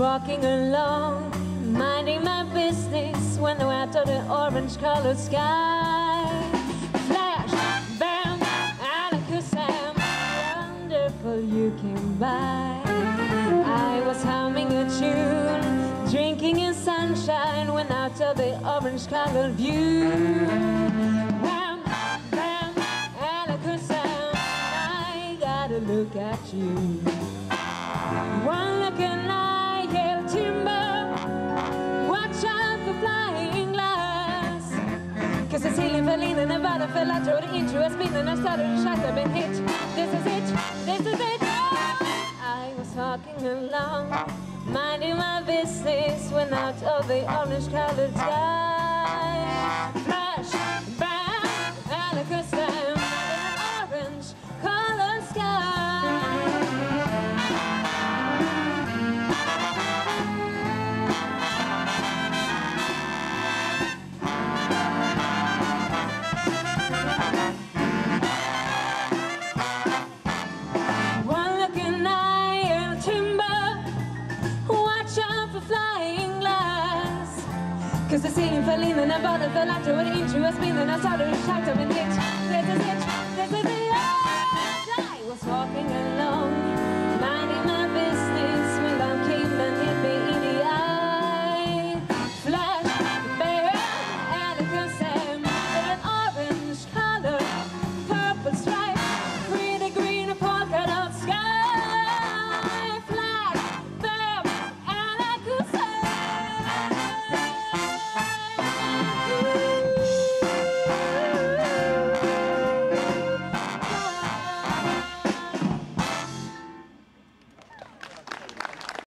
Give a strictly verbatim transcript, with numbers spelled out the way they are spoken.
Walking along, minding my business, when I went to the orange colored sky. Flash, bam, and cause I'm wonderful you came by. I was humming a tune, drinking in sunshine, when out to the orange colored view. Bam, bam, and cause I gotta look at you. One look and the ceiling fell in and the bottom fell. I drove into a spin and I started to shut up and hit. This is it, this is it. I was walking along, minding my business, when out of the orange-colored sky. Flash, bam, and I could stand by the orange-colored sky. Cause the ceiling fell in and the bottom fell after it into a spin and I started to shout up and hit. This is it.